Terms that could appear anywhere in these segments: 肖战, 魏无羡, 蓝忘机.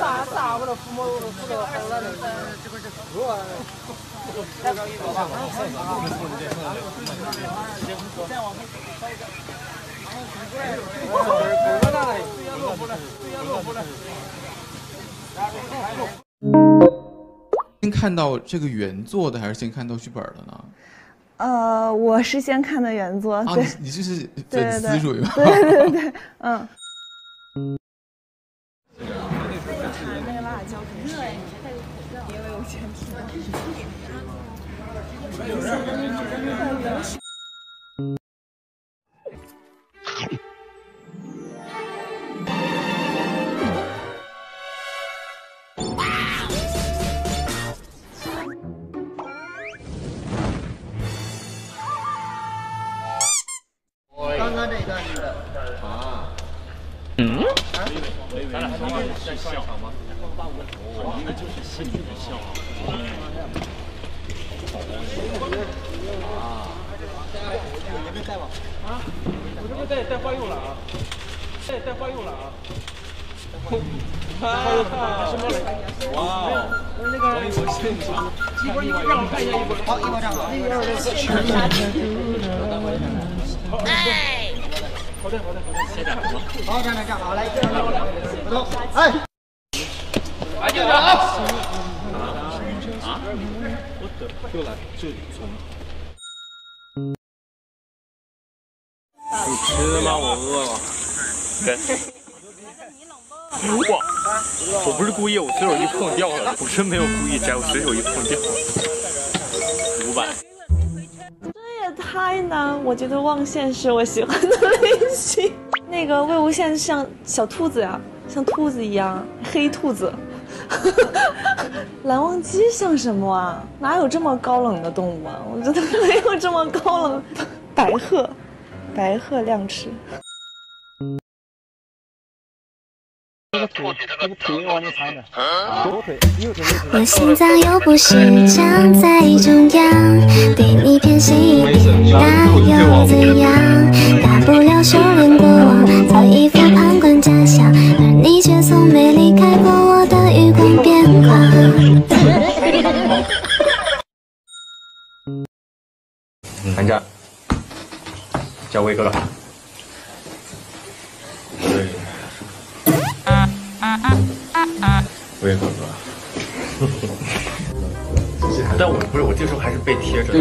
啥我都父母先看到这个原作的，还是先看到剧本的呢？我是先看的原作。啊，你这是粉丝属于吗？对，嗯。 刚刚这一段是啊，嗯，咱俩刚刚是笑吗？我那个就是心里的笑。 啊！你没带吧？啊！我这边带花釉了啊！带花釉了啊！啊！什么来？哇！我那个一会儿让我看一下一会儿。好，一会儿站好。那个是。哎！好的，先站好。好，站好，来，走，哎！来，就站好。 又来，就从。你吃的吗？我饿了。人。哇！我不是故意，我随手一碰掉了。我真没有故意摘，我随手一碰掉了。500。这也太难，我觉得望线是我喜欢的类型。那个魏无羡像小兔子呀、啊，像兔子一样，黑兔子。 蓝忘机像什么啊？哪有这么高冷的动物啊？我觉得没有这么高冷。白鹤亮翅。那个腿往那踩的，左腿右腿。我心脏又不是长在中央，对你偏心一点，那又怎样？大不了收敛过往，做一副旁观假象，而你却从没离开过我的。 变化。寒假，叫威哥哥。威哥哥。但我不是，我这时候还是被贴着，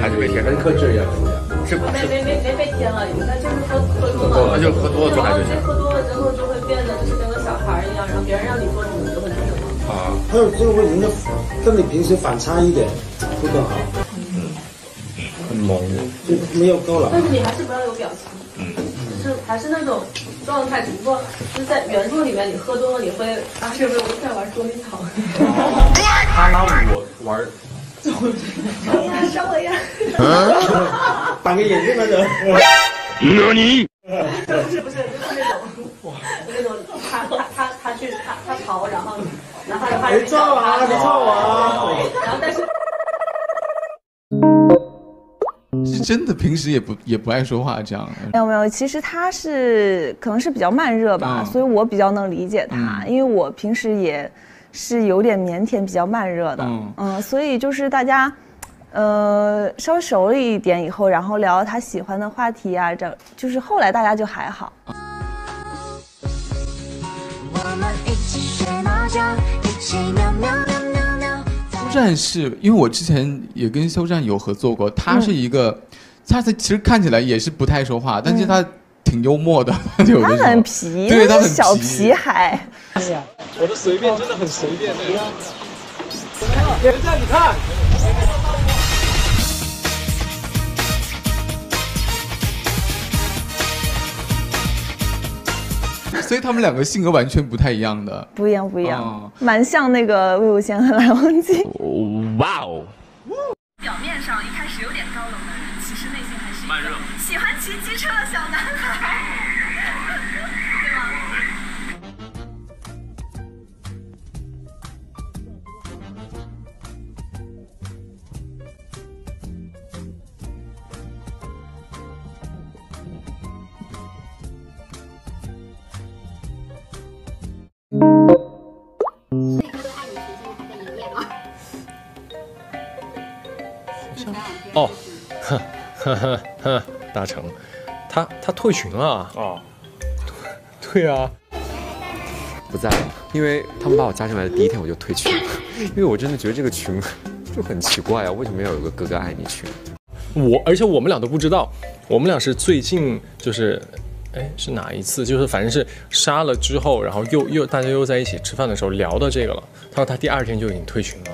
还是被贴着。人可这样，是不？没被贴了，那就是喝多了。那就喝多了就还是。喝多了之后就会变得就是跟个小孩一样，然后别人让你做什么你就会。 啊，还有这个问题，跟你平时反差一点会更好。嗯，很萌，就没有够了。但是你还是不要有表情，就是还是那种状态，只不过就是在原著里面，你喝多了你会啊，是不是我在玩捉迷藏？他拉我玩，怎么上我呀！绑个眼镜那种。你。 不是，就是那种，他去他逃，然后他就撞我，然后但是是真的平时也不爱说话这样。没有，其实他是可能是比较慢热吧，所以我比较能理解他，因为我平时也是有点腼腆，比较慢热的，所以就是大家。 稍微熟了一点以后，然后聊他喜欢的话题啊，这就是后来大家就还好。肖战是因为我之前也跟肖战有合作过，他是一个，他其实看起来也是不太说话，但是他挺幽默的，他很皮，对，他很小皮孩。哎呀，我的随便真的很随便的。人家你看。 所以他们两个性格完全不太一样的，不一样，蛮像那个魏无羡和蓝忘机。哇哦！表面上一开始有点高冷的人，其实内心还是慢热，喜欢骑机车的小男孩，对吗？哦，呵，大成，他退群了啊？哦，对啊，不在了，因为他们把我加进来的第一天我就退群了，因为我真的觉得这个群就很奇怪啊，为什么要有个哥哥爱你群？而且我们俩都不知道，我们俩是最近就是。 哎，是哪一次？就是反正是杀了之后，然后又大家又在一起吃饭的时候聊到这个了。他说他第二天就已经退群了。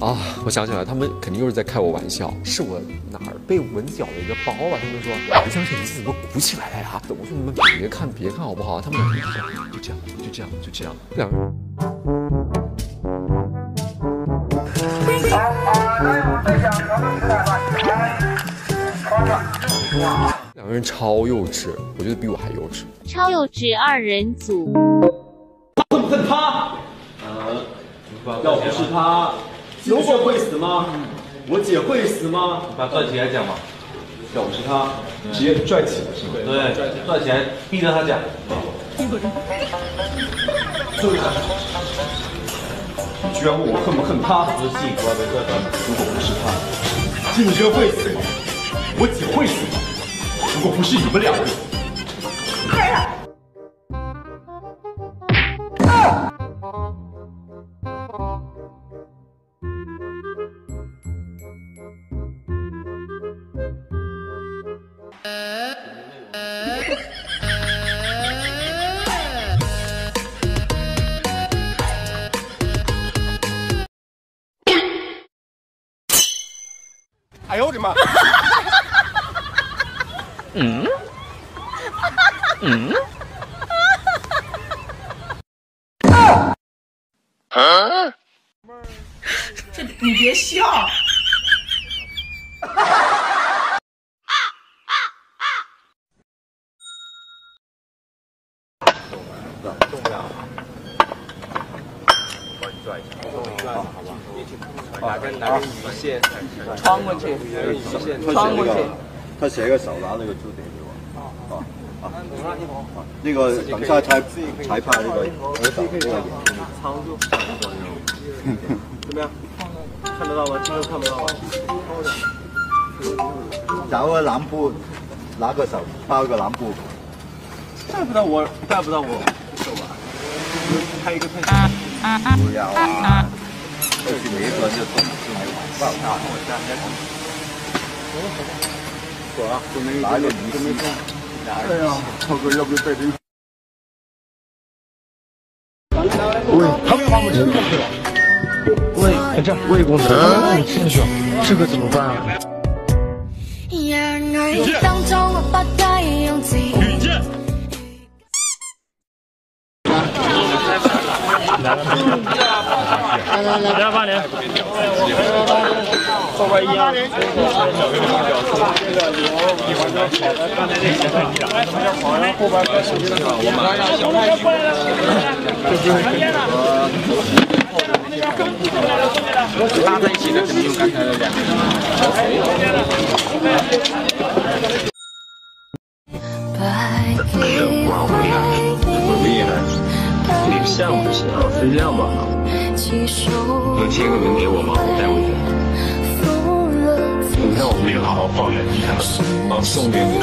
啊，我想起来，他们肯定又是在开我玩笑，是我哪儿被蚊子咬了一个包啊？他们说，你这眼睛怎么鼓起来了呀？我说你们别看好不好？他们俩就这样，两个人。 两个人超幼稚，我觉得比我还幼稚。超幼稚二人组。恨不恨他？要不是他，如果会死吗？我姐会死吗？你把段起来讲嘛。要不是他，直接拽起来是吗？对，段起来逼着他讲。你居然问我恨不恨他？如果不是他，静哥会死吗？ 我姐会死吗？如果不是你们两个，快点！啊！哎呦我的妈！ 这你别笑。动不了，帮你拽一下，好吧？拿根鱼线穿过去，他写一个手拿那个猪顶。 那个等下裁判那个儿子那个仓促，怎么样？看得到吗？镜头看不到吗？找个蓝布，拿个手包个蓝布，带不到我手吧？拍一个太不要啊！这是没准就中了，不好看，我站在旁边。我啊，就没拿着鱼都没中。 哎呀，涛哥，要不要带点？喂，他们把我吃下去了。喂，哎，这魏公子，他们把我吃下去了，这可怎么办啊？来，280，拉在一起的肯定有刚才的两个。 下午行，睡觉吧。能贴个名给我吗？我带回去。你看我没有好好放在你看，送给你。